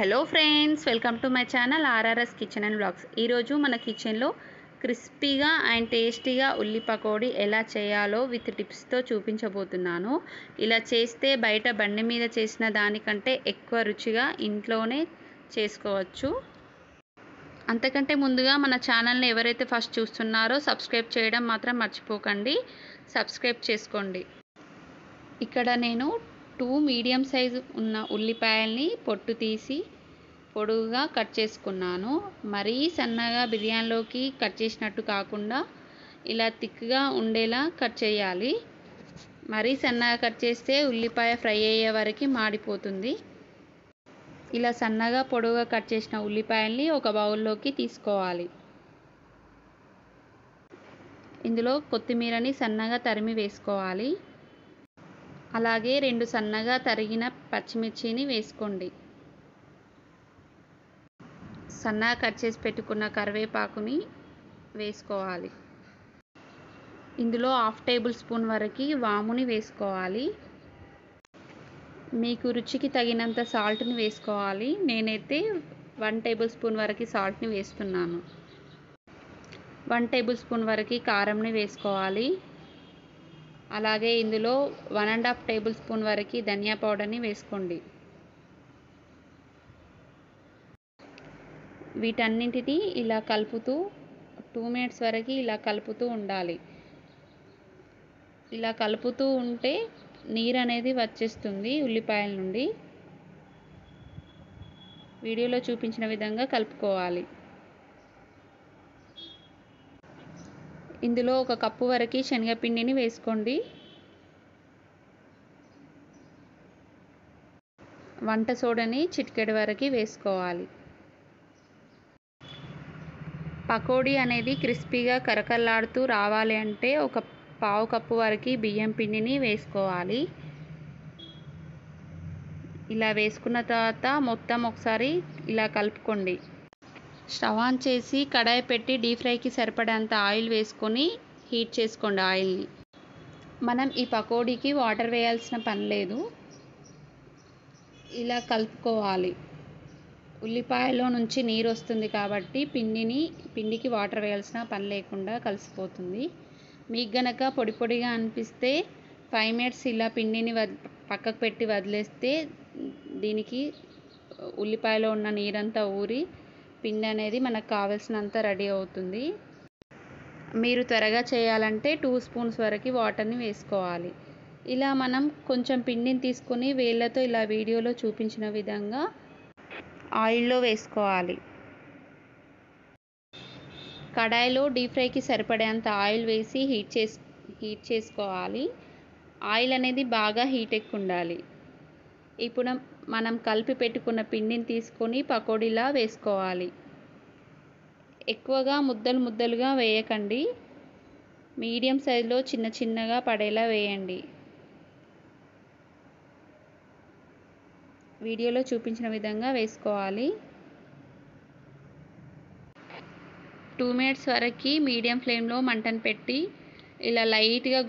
Hello friends, welcome to my channel RRS kitchen and vlogs. ఈరోజు మన కిచెన్లో క్రిస్పీగా అండ్ టేస్టీగా ఉల్లి పకోడీ ఎలా చేయాలో విత్ టిప్స్తో చూపించబోతున్నాను. ఇలా చేస్తే బయట బండి మీద చేసిన దానికంటే ఎక్కువ రుచిగా ఇంట్లోనే చేసుకోవచ్చు. అంతకంటే ముందుగా మన ఛానల్ని ఎవరైతే ఫస్ట్ చూస్తున్నారో సబ్స్క్రైబ్ చేయడం మాత్రం మర్చిపోకండి, సబ్స్క్రైబ్ చేసుకోండి. ఇక్కడ నేను 2 మీడియం సైజు ఉన్న ఉల్లిపాయల్ని పొట్టు తీసి పొడువుగా కట్ చేసుకున్నాను. మరీ సన్నగా బిర్యానీలోకి కట్ చేసినట్టు కాకుండా ఇలా థిక్గా ఉండేలా కట్ చేయాలి. మరీ సన్నగా కట్ చేస్తే ఉల్లిపాయ ఫ్రై అయ్యే వరకు మాడిపోతుంది. ఇలా సన్నగా పొడువుగా కట్ చేసిన ఉల్లిపాయల్ని ఒక బౌల్లోకి తీసుకోవాలి. ఇందులో కొత్తిమీరని సన్నగా తరిమి వేసుకోవాలి. అలాగే 2 సన్నగా తరిగిన పచ్చిమిర్చిని వేసుకోండి. సన్నగా కట్ చేసి పెట్టుకున్న కరివేపాకుని వేసుకోవాలి. ఇందులో 1/2 టేబుల్ స్పూన్ వరకు వాముని వేసుకోవాలి. మీకు రుచికి తగినంత సాల్ట్ని వేసుకోవాలి. నేనైతే 1 టేబుల్ స్పూన్ వరకు సాల్ట్ని వేస్తున్నాను. 1 టేబుల్ స్పూన్ వరకు కారంని వేసుకోవాలి. అలాగే ఇందులో 1.5 టేబుల్ స్పూన్ వరకు ధనియా పౌడర్ని వేసుకోండి. వీటన్నింటినీ ఇలా కలుపుతూ 2 మినిట్స్ వరకు ఇలా కలుపుతూ ఉండాలి. ఇలా కలుపుతూ ఉంటే నీరు అనేది వచ్చేస్తుంది ఉల్లిపాయల నుండి. వీడియోలో చూపించిన విధంగా కలుపుకోవాలి. ఇందులో 1 కప్పు వరకు శనగపిండిని వేసుకోండి. వంట సోడాని చిటికెడు వరకు వేసుకోవాలి. పకోడీ అనేది క్రిస్పీగా కరకరలాడుతూ రావాలి అంటే 1/4 కప్పు వరకు బియ్యం పిండిని వేసుకోవాలి. ఇలా వేసుకున్న తర్వాత మొత్తం ఒకసారి ఇలా కలుపుకోండి. స్టవ్ ఆన్ చేసి కడాయి పెట్టి డీప్ ఫ్రైకి సరిపడేంత ఆయిల్ వేసుకొని హీట్ చేసుకోండి ఆయిల్ని. మనం ఈ పకోడీకి వాటర్ వేయాల్సిన పని లేదు. ఇలా కలుపుకోవాలి. ఉల్లిపాయలో నుంచి నీరు వస్తుంది కాబట్టి పిండికి వాటర్ వేయాల్సిన పని లేకుండా కలిసిపోతుంది. మీకు గనక పొడి పొడిగా అనిపిస్తే 5 మినిట్స్ ఇలా పిండిని పక్కకు పెట్టి వదిలేస్తే దీనికి ఉల్లిపాయలో ఉన్న నీరంతా ఊరి పిండి అనేది మనకు కావాల్సినంత రెడీ అవుతుంది. మీరు త్వరగా చేయాలంటే 2 స్పూన్స్ వరకు వాటర్ని వేసుకోవాలి. ఇలా మనం కొంచెం పిండిని తీసుకొని వేళ్ళతో ఇలా వీడియోలో చూపించిన విధంగా ఆయిల్లో వేసుకోవాలి. కడాయిలో డీప్ ఫ్రైకి సరిపడేంత ఆయిల్ వేసి హీట్ చేసుకోవాలి. ఆయిల్ అనేది బాగా హీట్ ఎక్కువ ఉండాలి. ఇప్పుడు మనం కలిపి పెట్టుకున్న పిండిని తీసుకొని పకోడీలా వేసుకోవాలి. ఎక్కువగా ముద్దలు ముద్దలుగా వేయకండి, మీడియం సైజులో చిన్న చిన్నగా పడేలా వేయండి. వీడియోలో చూపించిన విధంగా వేసుకోవాలి. 2 మినిట్స్ వరకు మీడియం ఫ్లేమ్లో మంటను పెట్టి ఇలా లైట్గా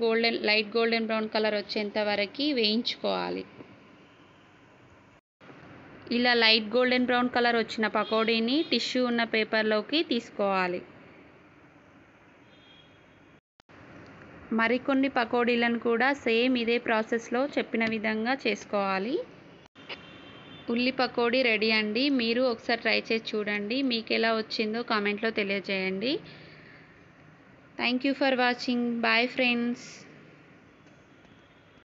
లైట్ గోల్డెన్ బ్రౌన్ కలర్ వచ్చేంత వరకు వేయించుకోవాలి. ఇలా లైట్ గోల్డెన్ బ్రౌన్ కలర్ వచ్చిన పకోడీని టిష్యూ ఉన్న పేపర్లోకి తీసుకోవాలి. మరికొన్ని పకోడీలను కూడా సేమ్ ఇదే ప్రాసెస్లో చెప్పిన విధంగా చేసుకోవాలి. ఉల్లి పకోడీ రెడీ అండి. మీరు ఒకసారి ట్రై చేసి చూడండి. మీకు ఎలా వచ్చిందో కామెంట్లో తెలియజేయండి. Thank you for watching. Bye friends.